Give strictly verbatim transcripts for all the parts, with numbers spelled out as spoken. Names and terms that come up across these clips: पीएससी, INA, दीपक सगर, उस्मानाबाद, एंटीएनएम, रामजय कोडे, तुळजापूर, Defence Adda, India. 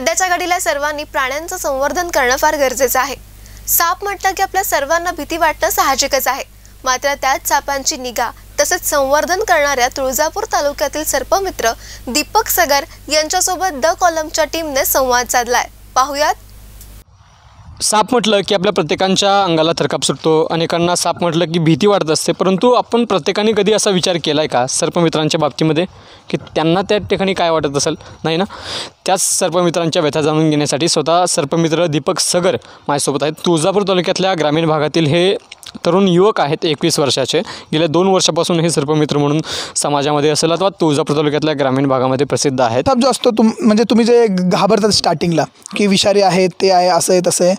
सध्याच्या घडीला सर्वांनी प्राण्यांचं संवर्धन करणं फार गरजेचं आहे। साप म्हटलं की आपल्या सर्वांना भीती वाटणं साहजिकच आहे, मात्र त्याच सापांची निगा तसेच संवर्धन करणाऱ्या तुळजापूर तालुक्यातील सर्पमित्र दीपक सगर यांच्यासोबत द कॉलमच्या टीमने संवाद साधलाय। पाहूयात। साप म्हटलं की आपल्या प्रत्येकाच्या अंगाला थरकाप सुटतो, अनेकांना साप म्हटलं की भीती वाटत असते, परंतु आपण प्रत्येकाने कधी असा विचार केलाय का सर्पमित्रांच्या बाबतीमध्ये की त्यांना त्या ठिकाणी काय वाटत असेल? नाही ना। त्याच सर्पमित्रांच्या व्यथा जाणून घेण्यासाठी स्वतः सर्पमित्र दीपक सगर माझ्यासोबत आहेत। तुळजापूर तालुक्यातल्या ग्रामीण भागातील हे तरुण युवक आहेत, एकवीस वर्षाचे। गेल्या दोन वर्षापासून हे सर्पमित्र म्हणून समाजामध्ये असेल अथवा तुळजापूर तालुक्यातल्या ग्रामीण भागामध्ये प्रसिद्ध आहेत। साप जो असतो तुम म्हणजे तुम्ही जे घाबरतात स्टार्टिंगला की विषारी आहेत, ते आहे, असं आहे, तसं आहे,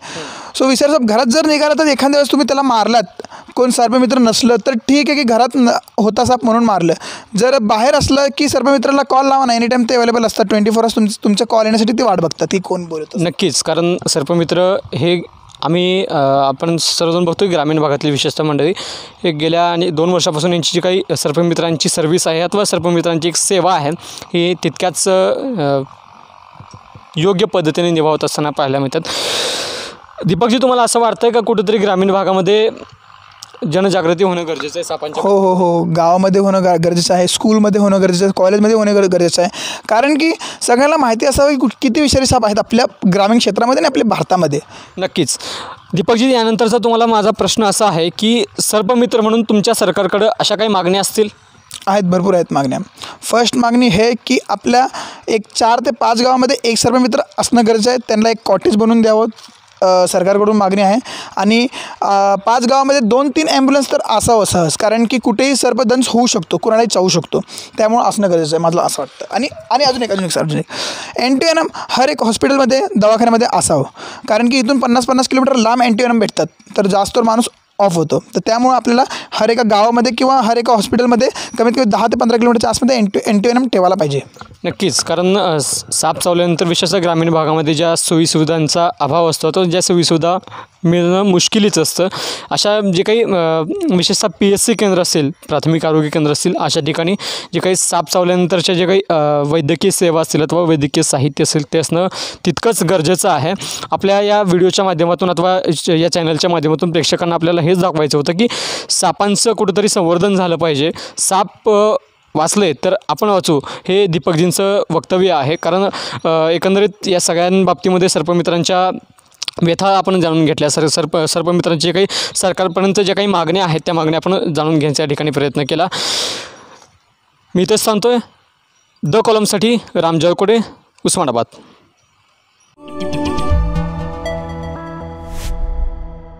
सो विषारी साप घरात जर निघाला तर एखाद्या वेळेस तुम्ही त्याला मारलात, कोण सर्पमित्र नसलं तर ठीक आहे की घरात होता साप म्हणून मारलं, जर बाहेर असलं की सर्पमित्राला कॉल लावा ना, एनी टाईम ते अवेलेबल असतात, ट्वेंटी फोर तास तुमच्या कॉल येण्यासाठी ते वाट बघतात की कोण बोलतो। नक्कीच, कारण सर्पमित्र हे आम्ही आपण सर्वजण बघतो ग्रामीण भागातील विशेषतः मंडळी हे गेल्या आणि दोन वर्षापासून यांची जी काही सर्पमित्रांची सर्व्हिस आहे अथवा सर्पमित्रांची एक सेवा आहे ही तितक्याच योग्य पद्धतीने निभावत असताना पाहायला मिळतात। दीपकजी, तुम्हाला असं वाटतं आहे का कुठेतरी ग्रामीण भागामध्ये जनजागृती होणं गरजेचं आहे सापांच्या? हो हो हो, गावामध्ये होणं गरजेचं आहे, स्कूलमध्ये होणं गरजेचं आहे, कॉलेजमध्ये होणं गरजेचं आहे, कारण की सगळ्यांना माहिती असावं की किती विषारी साप आहेत आपल्या ग्रामीण क्षेत्रामध्ये आणि आपल्या भारतामध्ये। नक्कीच। दीपकजी, यानंतरचा तुम्हाला माझा प्रश्न असा आहे की सर्पमित्र म्हणून तुमच्या सरकारकडं अशा काही मागण्या असतील? आहेत, भरपूर आहेत मागण्या। फर्स्ट मागणी हे की आपल्या एक चार ते पाच गावामध्ये एक सर्पमित्र असणं गरजेचं आहे, त्यांना एक कॉटेज बनवून द्यावं सरकारकडून मागणी आहे, आणि पाच गावामध्ये दोन तीन ॲम्ब्युलन्स तर असावं सहज, कारण की कुठेही सर्पदंश होऊ शकतो, कुणालाही चावू शकतो, त्यामुळे असणं गरजेचं आहे, मला असं वाटतं। आणि आणि अजून एक अजून एक अजून एक एंटीएनएम हर एक हॉस्पिटलमध्ये दवाखान्यामध्ये असावं, कारण की इथून पन्नास पन्नास किलोमीटर लांब एंटीएनएम भेटतात, तर जास्त माणूस ऑफ होतो, तर त्यामुळे आपल्याला हर एका गावामध्ये किंवा हर एका हॉस्पिटलमध्ये कमीत कमी दहा ते पंधरा किलोमीटरच्या आसपास एंटी एंटीएनएम ठेवायला पाहिजे। नक्कीच, कारण साप चावल्यानंतर विशेषतः ग्रामीण भागामध्ये ज्या सोयीसुविधांचा अभाव असतो, तो ज्या सोयीसुविधा मिळणं मुश्किलीच असतं, अशा जे काही विशेषतः पीएससी केंद्र असतील, प्राथमिक आरोग्य केंद्र असतील, अशा ठिकाणी जे काही साप चावल्यानंतरच्या जे काही वैद्यकीय सेवा असतील अथवा वैद्यकीय साहित्य असेल ते असणं तितकंच गरजेचं आहे। आपल्या या व्हिडिओच्या माध्यमातून अथवा या चॅनलच्या माध्यमातून प्रेक्षकांना आपल्याला हेच दाखवायचं होतं की सापांचं कुठंतरी संवर्धन झालं पाहिजे, साप वाचले तर आपण वाचू, हे दीपकजींचं वक्तव्य आहे। कारण एकंदरीत या सगळ्यांबाबतीमध्ये सर्पमित्रांच्या व्यथा आपण जाणून घेतल्या, सर सर्प सर्पमित्रांची जे काही सरकारपर्यंत ज्या काही मागण्या आहेत त्या मागण्या आपण जाणून घेण्याच्या ठिकाणी प्रयत्न केला। मी तेच सांगतो आहे, द कॉलमसाठी रामजय कोडे, उस्मानाबाद।